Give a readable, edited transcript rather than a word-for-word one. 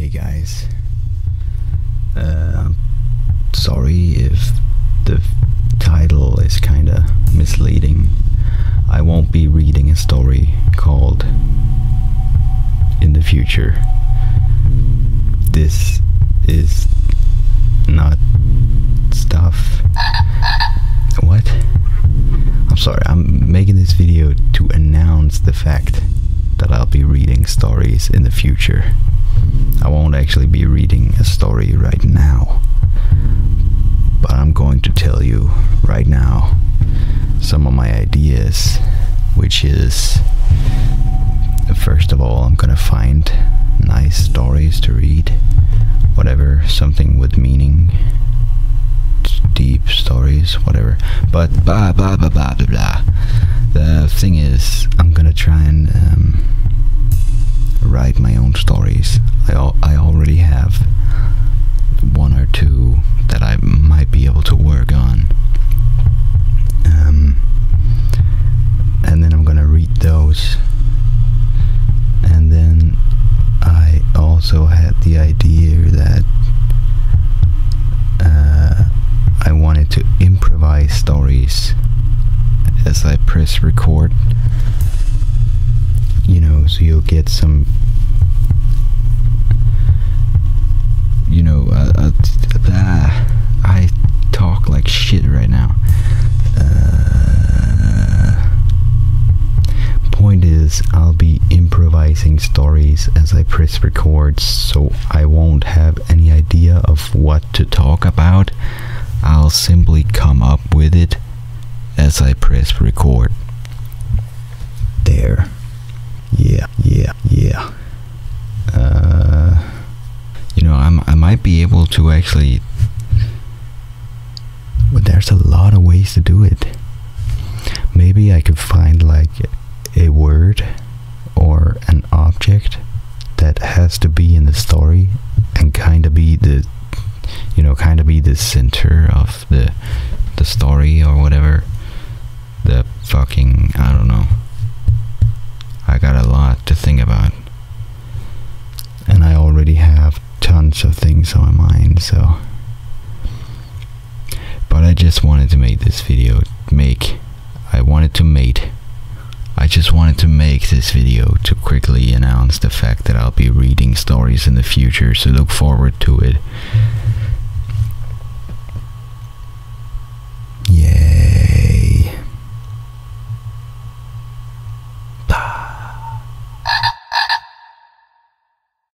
Hey guys, I'm sorry if the title is kinda misleading. I won't be reading a story called In the Future. This is not stuff. What? I'm sorry, I'm making this video to announce the fact that I'll be reading stories in the future. I won't actually be reading a story right now, but I'm going to tell you right now some of my ideas, which is, first of all, I'm gonna find nice stories to read, whatever, something with meaning, deep stories, whatever, but blah blah blah blah blah blah. The thing is, I'm gonna try and write my own stories. I already have one or two that I might be able to work on, and then I'm gonna read those. And then I also had the idea that I wanted to improvise stories as I press record, you know, so you'll get some, you know, I talk like shit right now. Point is, I'll be improvising stories as I press record, so I won't have any idea of what to talk about. I'll simply come up with it as I press record. There. Yeah. You know, I might be able to actually... Well, there's a lot of ways to do it. Maybe I could find like a word or an object that has to be in the story and kinda be the, you know, kinda be the center of the story or whatever. The fucking, I don't know. I got a lot to think about, and I already have tons of things on my mind, so. But I just wanted to make this video. I just wanted to make this video to quickly announce the fact that I'll be reading stories in the future, so look forward to it.